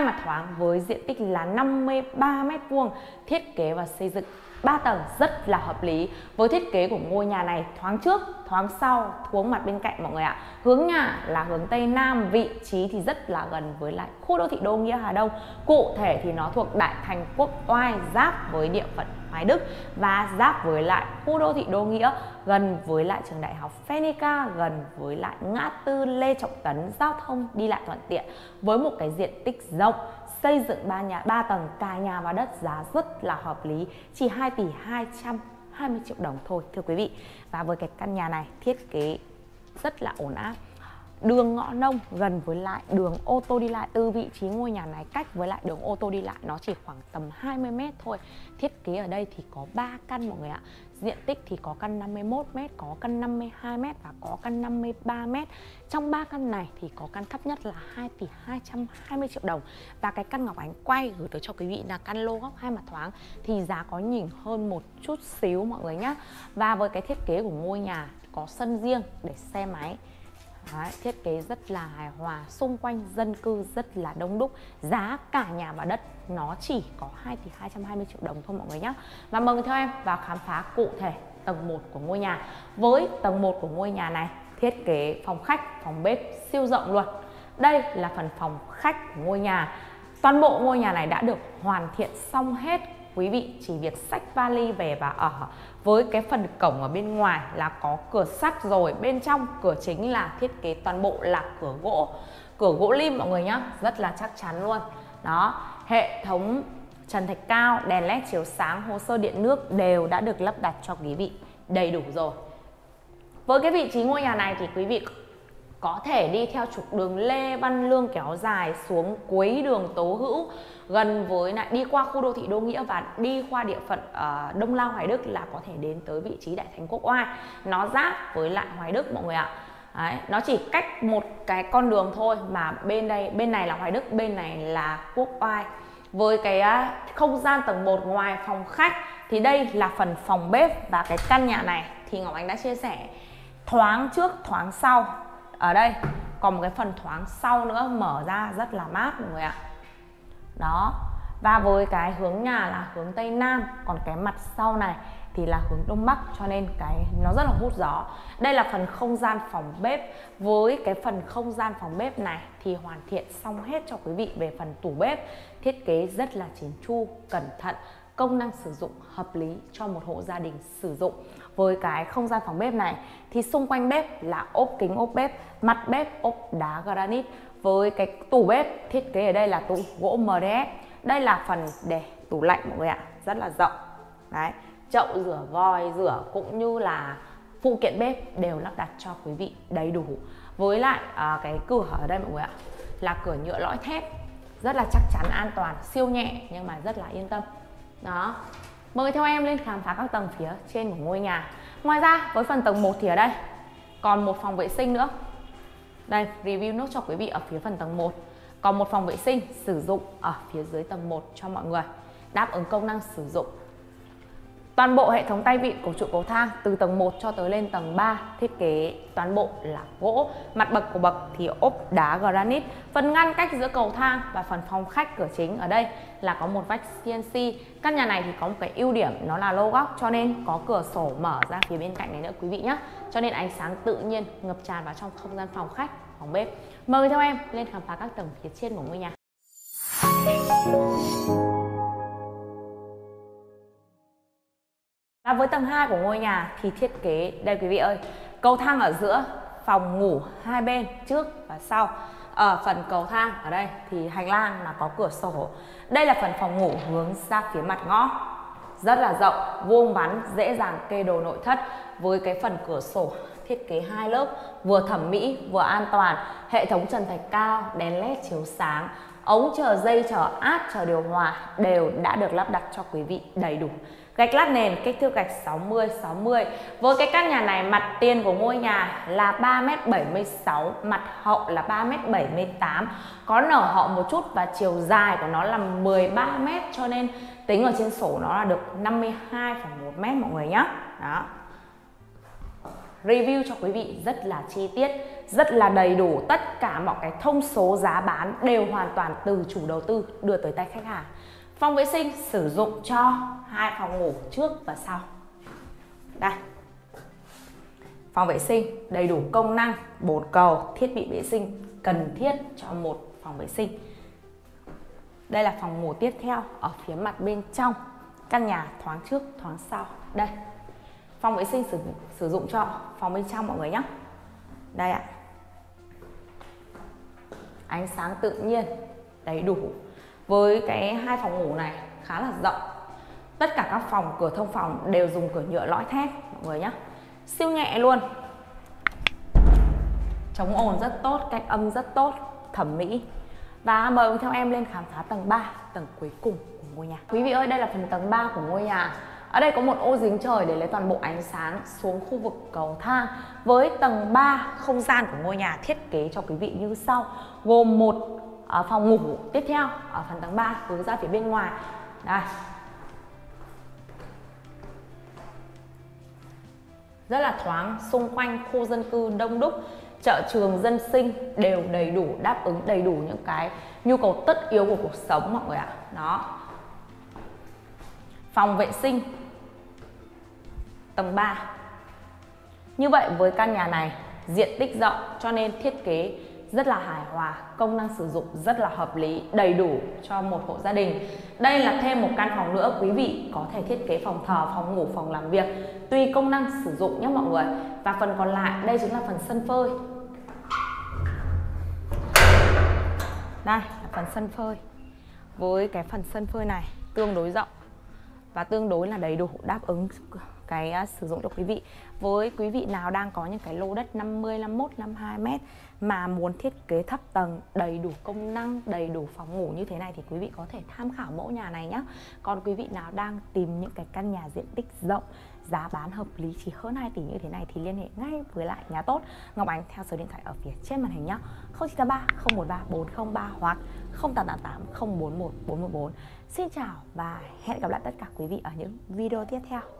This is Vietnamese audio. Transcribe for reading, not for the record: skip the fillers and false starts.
Mặt thoáng với diện tích là 53 m², thiết kế và xây dựng 3 tầng rất là hợp lý. Với thiết kế của ngôi nhà này, thoáng trước, thoáng sau, hướng mặt bên cạnh mọi người ạ. Hướng nhà là hướng Tây Nam, vị trí thì rất là gần với lại khu đô thị Đô Nghĩa Hà Đông. Cụ thể thì nó thuộc Đại Thành Quốc Oai, giáp với địa phận Hải Đức và giáp với lại khu đô thị Đô Nghĩa, gần với lại trường đại học Fenica, gần với lại ngã tư Lê Trọng Tấn, giao thông đi lại thuận tiện. Với một cái diện tích rộng, xây dựng 3 tầng, cả nhà và đất, giá rất là hợp lý, chỉ 2 tỷ 220 triệu đồng thôi thưa quý vị. Và với cái căn nhà này thiết kế rất là ổn áp. Đường ngõ nông gần với lại đường ô tô đi lại, từ vị trí ngôi nhà này cách với lại đường ô tô đi lại nó chỉ khoảng tầm 20 m thôi. Thiết kế ở đây thì có 3 căn mọi người ạ. Diện tích thì có căn 51 m, có căn 52 m và có căn 53 m. Trong 3 căn này thì có căn thấp nhất là 2 tỷ 220 triệu đồng. Và cái căn Ngọc Ánh quay gửi tới cho quý vị là căn lô góc 2 mặt thoáng thì giá có nhỉnh hơn một chút xíu mọi người nhé. Và với cái thiết kế của ngôi nhà có sân riêng để xe máy. Đấy, thiết kế rất là hài hòa, xung quanh dân cư rất là đông đúc, giá cả nhà và đất nó chỉ có 2 tỷ 220 triệu đồng thôi mọi người nhé. Và mời theo em vào khám phá cụ thể tầng 1 của ngôi nhà. Với tầng 1 của ngôi nhà này, thiết kế phòng khách, phòng bếp siêu rộng luôn. Đây là phần phòng khách của ngôi nhà. Toàn bộ ngôi nhà này đã được hoàn thiện xong hết. Quý vị chỉ việc xách vali về và ở. Với cái phần cổng ở bên ngoài là có cửa sắt rồi. Bên trong cửa chính là thiết kế toàn bộ là cửa gỗ. Cửa gỗ lim mọi người nhá, rất là chắc chắn luôn. Đó, hệ thống trần thạch cao, đèn led chiếu sáng, hồ sơ điện nước đều đã được lắp đặt cho quý vị đầy đủ rồi. Với cái vị trí ngôi nhà này thì quý vị có thể đi theo trục đường Lê Văn Lương kéo dài xuống cuối đường Tố Hữu, gần với lại đi qua khu đô thị Đô Nghĩa và đi qua địa phận Đông Lao Hoài Đức là có thể đến tới vị trí Đại Thành Quốc Oai. Nó giáp với lại Hoài Đức mọi người ạ. Đấy, nó chỉ cách một cái con đường thôi mà bên này là Hoài Đức, bên này là Quốc Oai. Với cái không gian tầng 1 ngoài phòng khách thì đây là phần phòng bếp. Và cái căn nhà này thì Ngọc Ánh đã chia sẻ thoáng trước, thoáng sau. Ở đây còn một cái phần thoáng sau nữa, mở ra rất là mát mọi người ạ. Đó, và với cái hướng nhà là hướng Tây Nam, còn cái mặt sau này thì là hướng Đông Bắc, cho nên cái nó rất là hút gió. Đây là phần không gian phòng bếp. Với cái phần không gian phòng bếp này thì hoàn thiện xong hết cho quý vị. Về phần tủ bếp, thiết kế rất là chỉn chu, cẩn thận, công năng sử dụng hợp lý cho một hộ gia đình sử dụng. Với cái không gian phòng bếp này thì xung quanh bếp là ốp kính ốp bếp, mặt bếp ốp đá granite. Với cái tủ bếp, thiết kế ở đây là tủ gỗ MDF. Đây là phần để tủ lạnh mọi người ạ, rất là rộng. Đấy, chậu rửa, vòi rửa cũng như là phụ kiện bếp đều lắp đặt cho quý vị đầy đủ. Với lại cái cửa ở đây mọi người ạ là cửa nhựa lõi thép, rất là chắc chắn, an toàn, siêu nhẹ nhưng mà rất là yên tâm. Đó, mời theo em lên khám phá các tầng phía trên của ngôi nhà. Ngoài ra với phần tầng 1 thì ở đây còn một phòng vệ sinh nữa. Đây, review nốt cho quý vị ở phía phần tầng 1. Còn một phòng vệ sinh sử dụng ở phía dưới tầng 1 cho mọi người, đáp ứng công năng sử dụng. Toàn bộ hệ thống tay vịn của trụ cầu thang từ tầng 1 cho tới lên tầng 3, thiết kế toàn bộ là gỗ. Mặt bậc của bậc thì ốp đá granite. Phần ngăn cách giữa cầu thang và phần phòng khách cửa chính ở đây là có một vách CNC. Căn nhà này thì có một cái ưu điểm nó là lô góc, cho nên có cửa sổ mở ra phía bên cạnh này nữa quý vị nhé. Cho nên ánh sáng tự nhiên ngập tràn vào trong không gian phòng khách, phòng bếp. Mời theo em lên khám phá các tầng phía trên của ngôi nhà. Và với tầng 2 của ngôi nhà thì thiết kế đây quý vị ơi, cầu thang ở giữa, phòng ngủ hai bên trước và sau. Ở phần cầu thang ở đây thì hành lang là có cửa sổ. Đây là phần phòng ngủ hướng ra phía mặt ngõ, rất là rộng, vuông vắn, dễ dàng kê đồ nội thất. Với cái phần cửa sổ thiết kế hai lớp, vừa thẩm mỹ vừa an toàn. Hệ thống trần thạch cao, đèn led chiếu sáng, ống chờ dây chờ áp chờ điều hòa đều đã được lắp đặt cho quý vị đầy đủ. Gạch lát nền kích thước gạch 60-60. Với cái căn nhà này, mặt tiền của ngôi nhà là 3m76, mặt hậu là 3m78. Có nở họ một chút và chiều dài của nó là 13m, cho nên tính ở trên sổ nó là được 52,1m mọi người nhé. Đó. review cho quý vị rất là chi tiết, rất là đầy đủ. Tất cả mọi cái thông số giá bán đều hoàn toàn từ chủ đầu tư đưa tới tay khách hàng. Phòng vệ sinh sử dụng cho hai phòng ngủ trước và sau. Đây, phòng vệ sinh đầy đủ công năng, bồn cầu, thiết bị vệ sinh cần thiết cho một phòng vệ sinh. Đây là phòng ngủ tiếp theo ở phía mặt bên trong. Căn nhà thoáng trước, thoáng sau. Đây, phòng vệ sinh sử dụng cho phòng bên trong mọi người nhé. Đây ạ, ánh sáng tự nhiên đầy đủ. Với cái hai phòng ngủ này khá là rộng. Tất cả các phòng, cửa thông phòng đều dùng cửa nhựa lõi thép mọi người nhé. Siêu nhẹ luôn, chống ồn rất tốt, cách âm rất tốt, thẩm mỹ. Và mời cùng theo em lên khám phá tầng 3, tầng cuối cùng của ngôi nhà. Quý vị ơi, đây là phần tầng 3 của ngôi nhà. Ở đây có một ô giếng trời để lấy toàn bộ ánh sáng xuống khu vực cầu thang. Với tầng 3, không gian của ngôi nhà thiết kế cho quý vị như sau. Gồm một phòng ngủ tiếp theo ở phần tầng 3 hướng ra phía bên ngoài. Đây, rất là thoáng, xung quanh khu dân cư đông đúc, chợ trường dân sinh đều đầy đủ, đáp ứng đầy đủ những cái nhu cầu tất yếu của cuộc sống mọi người ạ. Đó, phòng vệ sinh tầng 3. Như vậy với căn nhà này diện tích rộng cho nên thiết kế rất là hài hòa, công năng sử dụng rất là hợp lý, đầy đủ cho một hộ gia đình. Đây là thêm một căn phòng nữa, quý vị có thể thiết kế phòng thờ, phòng ngủ, phòng làm việc tùy công năng sử dụng nhé mọi người. Và phần còn lại đây chính là phần sân phơi. Đây là phần sân phơi. Với cái phần sân phơi này tương đối rộng và tương đối là đầy đủ, đáp ứng cái sử dụng cho quý vị. Với quý vị nào đang có những cái lô đất 50, 51, 52m mà muốn thiết kế thấp tầng đầy đủ công năng, đầy đủ phòng ngủ như thế này thì quý vị có thể tham khảo mẫu nhà này nhé. Còn quý vị nào đang tìm những cái căn nhà diện tích rộng, giá bán hợp lý chỉ hơn 2 tỷ như thế này thì liên hệ ngay với lại Nhà Tốt Ngọc Ánh theo số điện thoại ở phía trên màn hình nhé. 093 013 403 hoặc 0888 041 414. Xin chào và hẹn gặp lại tất cả quý vị ở những video tiếp theo.